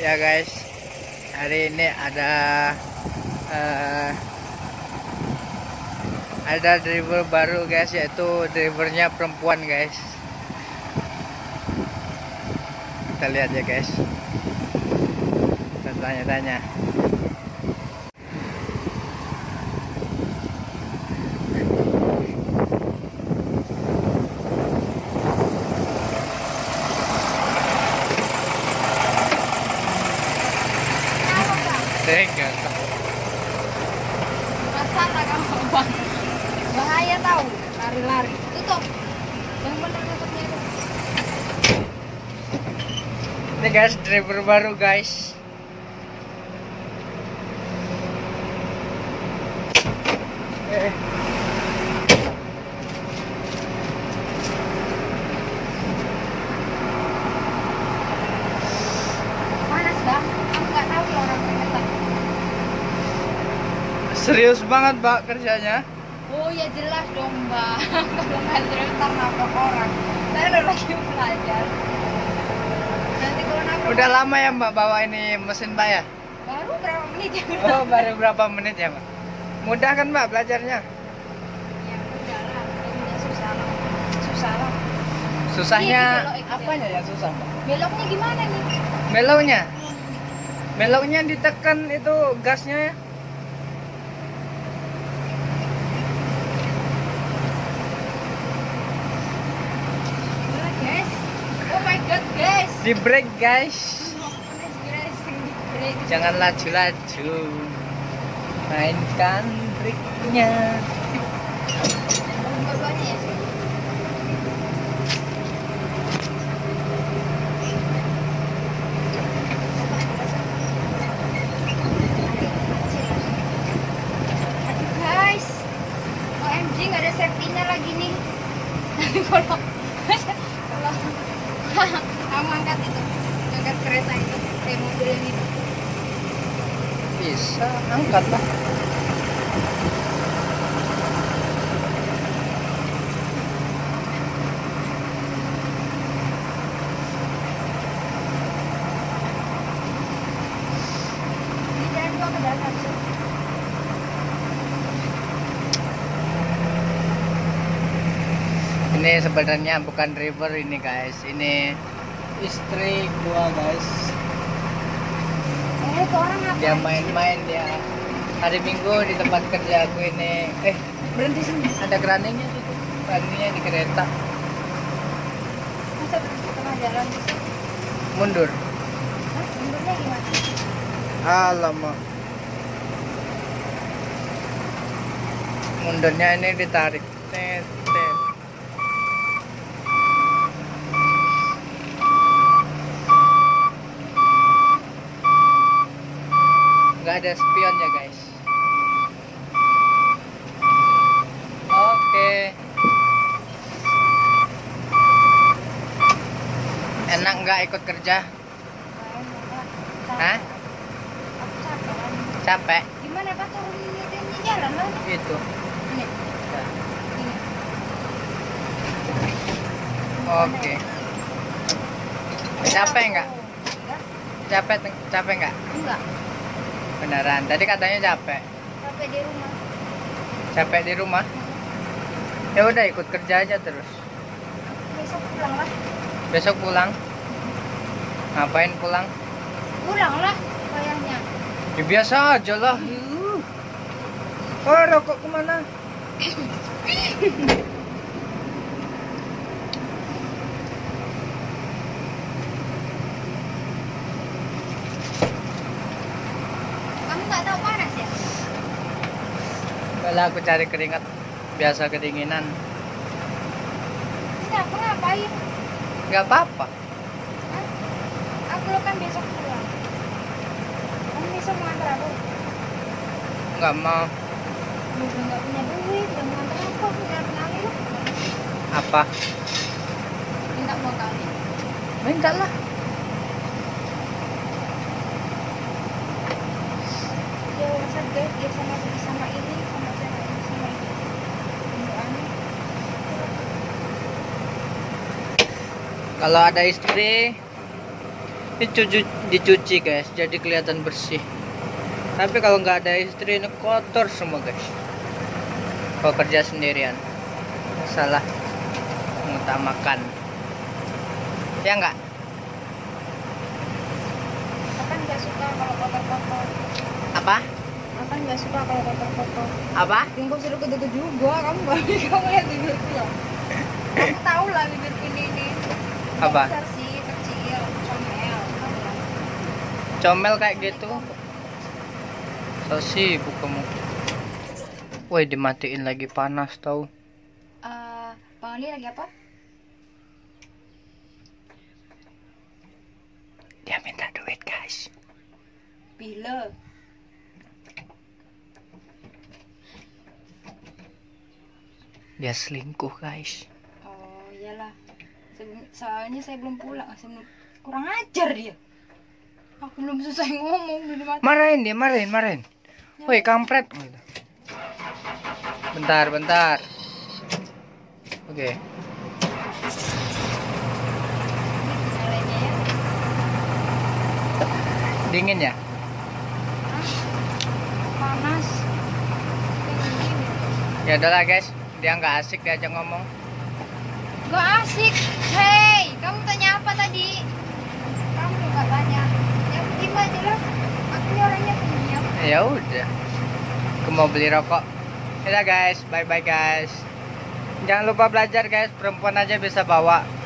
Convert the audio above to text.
Ya guys, hari ini ada driver baru guys, yaitu drivernya perempuan guys. Kita lihat ya guys, kita tanya-tanya. Enggak tahu. Masa tak kamu bang? Bahaya tahu, lari-lari. Tutup. Yang benar tutupnya itu. Ini guys, driver baru guys. Serius banget mbak kerjanya? Oh ya jelas dong mbak. Kalau nggak serius ntar nabrak orang. Saya udah lagi belajar. Nanti kalau nabrak. Udah lama ya mbak bawa ini mesin pak ya? Baru berapa menit ya? Oh baru berapa menit ya mbak? Mudah kan mbak belajarnya? Ya mudah lah, nggak susah lah. Susah lah. Susahnya apanya ya susah mbak? Beloknya gimana nih? Beloknya? Beloknya ditekan itu gasnya ya? Di break guys, jangan laju-laju, mainkan breaknya. Aduh guys, OMG nggak ada safety-nya lagi nih. Kalau kamu angkat kereta itu, kayak mobil yang itu bisa angkat lah. Ini jalan dua ke dasar sih. Ini sebenarnya bukan driver ini guys, ini istri gua guys. Dia main-main dia hari Minggu di tempat kerja aku ini. Berhenti sini. Ada keraningnya gitu. Keraningnya di kereta. Masa berhenti tengah jalan gitu? Mundur. Hah? Mundurnya gimana? Alamak. Mundurnya ini ditarik. Gak ada spionnya guys. Oke. Enak nggak ikut kerja? Hah? Capek. Gimana pak kalau ini jalan lah? Gitu. Oke. Capek nggak? Capek nggak? Enggak. Beneran, tadi katanya capek. Capek di rumah. Capek di rumah? Ya udah ikut kerja aja terus. Besok pulang lah. Besok pulang? Ngapain pulang? Pulang lah, kayaknya. Ya biasa aja lah. Oh rokok kemana? Kalau aku cari keringat, biasa kedinginan. Kenapa ngapain? Gak apa-apa. Aku lo kan besok pulang. Kamu besok mau ngantar aku? Gak mau. Lu gak punya duit, gak mau ngantar aku. Aku gak kenal lu. Apa? Minta motornya. Minta lah. Ya masa guys, dia sama ini. Kalau ada istri Ini dicuci guys, jadi kelihatan bersih. Tapi kalau nggak ada istri ini kotor semua guys. Kalau kerja sendirian, salah mengutamakan, ya nggak? Apa nggak suka kalau kotor-kotor? Apa? Apa nggak suka kalau kotor-kotor? Apa? Bingkong suruh kedut juga, kamu nggak bisa ngeliat bibirku ya? Kamu tahu lah bibir ini. Apa? Besar sih, kecil, comel. Comel kayak gitu? Tahu sih bukamu. Woi, dimatiin lagi panas tau. Bang Ali lagi apa? Dia minta duit guys. Bila? Dia selingkuh guys. Oh iyalah. Soalnya saya belum pulang. Kurang ajar dia. Aku belum selesai ngomong. Marahin dia, marahin. Woi kampret. Bentar. Oke. Dingin ya? Panas. Ya udahlah guys, dia nggak asik diajak ngomong. Nggak asik. Hey, kamu tanya apa tadi? Kamu nggak banyak. Yang tiba jelas. Aku orangnya pendiam. Ya udah. Aku mau beli rokok. Ya guys, bye guys. Jangan lupa belajar guys, perempuan aja bisa bawa.